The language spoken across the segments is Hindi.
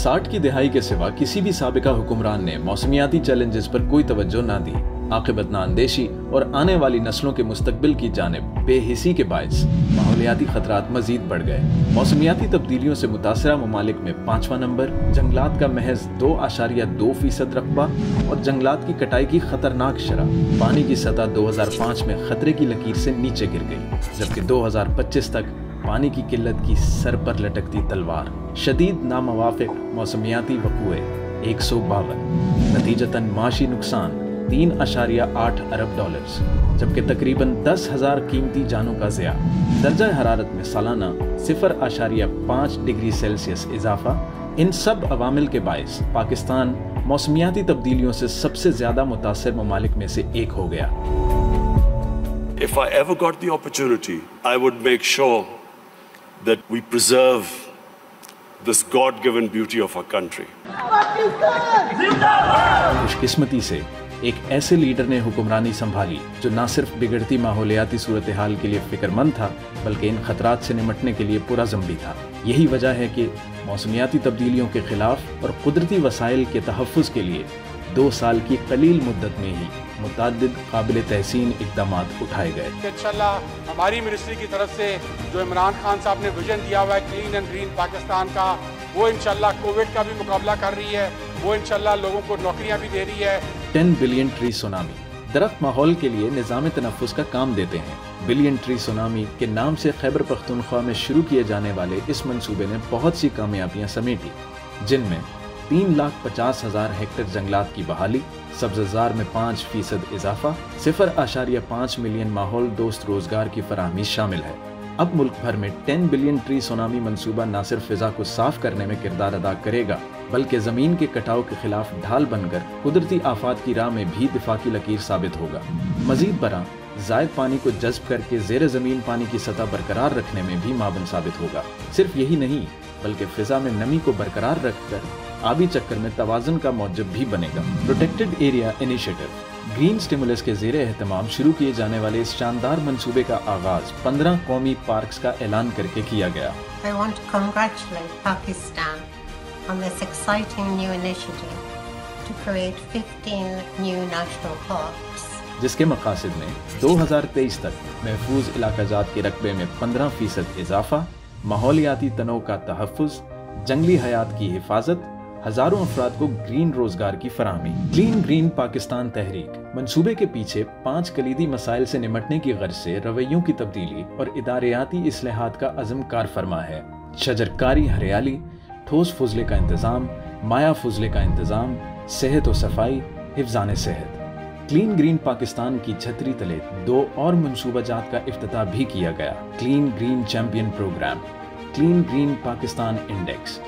60 की दहाई के सिवा किसी भी साबिका हुक्मरान ने मौसमियाती चैलेंजेस पर कोई तवज्जो ना दी। आकिबत नाअंदेशी और आने वाली नस्लों के मुस्तकबिल की जानिब बेहिसी के बायस माहौलियाती खतरात मजीद बढ़ गए। मौसमियाती तब्दीलियों से मुतासरा ममालिक में 5वां नंबर, जंगलात का महज 2.2% रकबा और जंगलात की कटाई की खतरनाक शरह। पानी की सतह 2005 में खतरे की लकीर से नीचे गिर गई, जबकि 2025 तक पानी की किल्लत की सर पर लटकती तलवार। शदीद नामवाफिक मौसमियाती वकूए 152, नतीजतन माशी नुकसान 3.8 अरब डॉलर्स, जबकि तकरीबन 10,000 कीमती जानों का ज़िया। दर्जा हरारत में सालाना 0.5 डिग्री सेल्सियस इजाफा। इन सब अवामिल के बायस पाकिस्तान मौसमियाती तब्दीलियों से सबसे ज़्यादा मुतासर ममालिक में से एक हो गया। If I ever got the opportunity, I would make sure that we preserve this God-given beauty of our country. खुशकिस्मती से एक ऐसे लीडर ने हुक्मरानी संभाली जो ना सिर्फ बिगड़ती माहौलियाती सूरत-ए-हाल के लिए फिक्रमंद था, बल्कि इन खतरात से निमटने के लिए पुरज़म भी था। यही वजह है कि मौसमियाती तब्दीलियों के खिलाफ और कुदरती वसाइल के तहफ़्फ़ुज़ के लिए 2 साल की कलील मुद्दत में ही मुतअद्दिद काबिल तहसीन इक़दामात उठाए गए। इंशाअल्लाह हमारी मिनिस्ट्री की तरफ से जो इमरान खान साहब ने विजन दिया हुआ है क्लीन एंड ग्रीन पाकिस्तान का, वो इंशाअल्लाह कोविड का भी मुकाबला कर रही है, वो इंशाअल्लाह लोगों को नौकरियाँ भी दे रही है। 10 बिलियन ट्री सुनामी दरख्त माहौल के लिए निज़ाम तनफ़ुस का काम देते हैं। बिलियन ट्री सुनामी के नाम से खैबर पख्तूनख्वा में शुरू किए जाने वाले इस मंसूबे ने बहुत सी कामयाबियां समेटी, जिनमें 3,50,000 हेक्टेयर जंगलात की बहाली, सब्ज़जार में 5% इजाफा, 0.5 मिलियन माहौल दोस्त रोजगार की फराहमी शामिल है। अब मुल्क भर में 10 बिलियन ट्री सुनामी मंसूबा न सिर्फ फिजा को साफ करने में किरदार अदा करेगा, बल्कि ज़मीन के कटाव के खिलाफ ढाल बनकर कुदरती आफात की राह में भी दिफाकी लकीर साबित होगा। मजीद बरां ज़ायद पानी को जज्ब करके ज़ेर ज़मीन पानी की सतह बरकरार रखने में भी माबन साबित होगा। सिर्फ यही नहीं, बल्कि फिजा में नमी को बरकरार रखकर आबी चक्कर में तवाज़ुन का मौजब भी बनेगा। Protected area initiative green stimulus के ज़ेरे एहतमाम शुरू किए जाने वाले इस शानदार मनसूबे का आगाज 15 कौमी पार्क्स का ऐलान करके किया गया। I want to congratulate Pakistan on this exciting new initiative to create 15 new national parks, जिसके मकासद में 2023 तक महफूज इलाकाजात के रकबे में 15% इजाफा, माहौलियाती तनों का तहफ़्फ़ुज़, जंगली हयात की हिफाजत, हजारों अफराद को ग्रीन रोजगार की फराहमी। क्लीन ग्रीन पाकिस्तान तहरीक मंसूबे के पीछे 5 कलीदी मसाइल से निमटने की गर्ज से रवैयों की तब्दीली और इदारियाती इस्लाहात का अज़म कार फरमा है। शजरकारी हरियाली, ठोस फजले का इंतज़ाम, माया फजले का इंतज़ाम, सेहत और सफाई, हिफ्ज़ान सेहत। क्लीन ग्रीन पाकिस्तान की छतरी तले 2 और मनसूबा जात का इफ्तिताह भी किया गया। Clean green champion programme, clean green Pakistan index.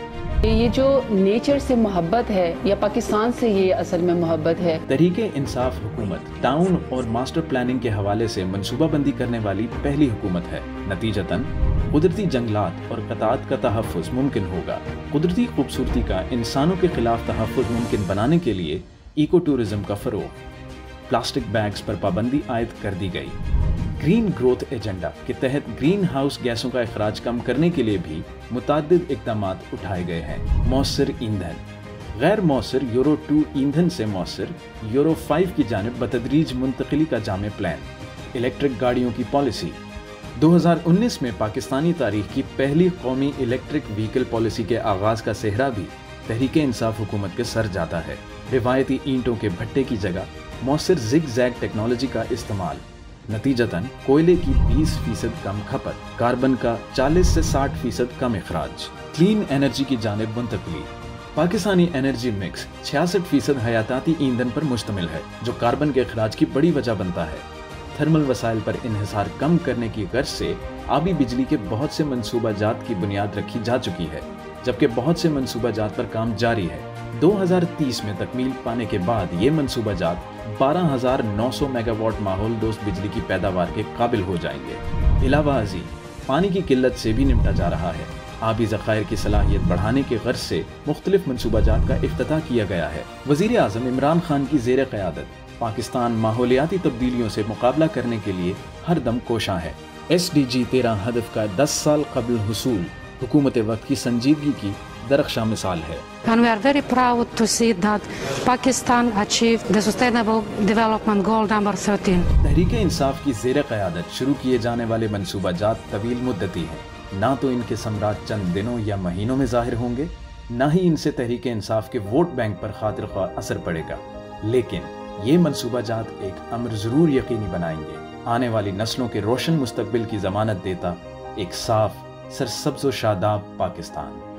ये जो नेचर से मोहब्बत है या पाकिस्तान से, ये असल में मोहब्बत है। तरीके इंसाफ हुकूमत टाउन और मास्टर प्लानिंग के हवाले से मनसूबाबंदी करने वाली पहली हुकूमत है। नतीजतन कुदरती जंगलात और कताअत का तहफ़्फ़ुज़ मुमकिन होगा। कुदरती खूबसूरती का इंसानों के खिलाफ तहफ़्फ़ुज़ मुमकिन बनाने के लिए इको टूरिज़म का फ़रोग़, प्लास्टिक बैग्स पर पाबंदी आयद कर दी गई। ग्रीन ग्रोथ एजेंडा के तहत ग्रीन हाउस गैसों का अखराज कम करने के लिए भी मुतादिद इक़दामात उठाए गए हैं। मौसर ईंधन गैर मौसर यूरो 2 ईंधन से मौसर यूरो 5 की जानिब बतदरीज मुंतकिली का जामे प्लान। इलेक्ट्रिक गाड़ियों की पॉलिसी 2019 में पाकिस्तानी तारीख की पहली कौमी इलेक्ट्रिक व्हीकल पॉलिसी के आगाज़ का सेहरा भी तहरीक इंसाफ हुकूमत के सर जाता है। रिवायती ईंटों के भट्टे की जगह मौसर जिग जैग टेक्नोलॉजी का इस्तेमाल। नतीजतन कोयले की 20% कम खपत, कार्बन का 40 से 60% कम अखराज। क्लीन एनर्जी की जानिब मुंतकली पाकिस्तानी एनर्जी मिक्स 66% हयाताती ईंधन पर मुश्तमिल है, जो कार्बन के अखराज की बड़ी वजह बनता है। थर्मल वसाइल पर इन्हिसार कम करने की गर्ज से आबी बिजली के बहुत से मनसूबा जात की बुनियाद रखी जा चुकी है, जबकि बहुत से मनसूबा जात पर काम जारी है। 2030 में तकमील पाने के बाद ये मनसूबा जात 12,900 मेगावाट माहौल दोस्त बिजली की पैदावार के काबिल हो जाएंगे। इलावा अजी पानी की किल्लत से भी निपटा जा रहा है। आबी ज़ख़ायर की सलाहियत बढ़ाने के गर्ज से मुख्तलिफ मनसूबा जात का इफ्तिताह किया गया है। वज़ीर आज़म इमरान खान की ज़ेर क़यादत पाकिस्तान माहौलियाती तब्दीलियों से मुकाबला करने के लिए हर दम कोशां है। SDG 13 हदफ का 10 साल कबल हुसूल हुकूमत वक्त की संजीदगी की दरख्शां मिसाल है। And we are very proud to see that Pakistan achieved the Sustainable Development Goal number 13। Tehreek Insaf की ज़ेर क़यादत शुरू किए जाने वाले मनसूबा जात तवील मुद्दती हैं, ना तो इनके सम्राट चंद दिनों या महीनों में ज़ाहिर होंगे, ना ही इनसे तहरीक इंसाफ के वोट बैंक पर खातिर ख्वाह असर पड़ेगा, लेकिन ये मनसूबा जात एक अमर ज़रूर यकीनी बनाएंगे, आने वाली नस्लों के रोशन मुस्तकबिल की ज़मानत देता एक साफ सरसब्ज़ो शादाब पाकिस्तान।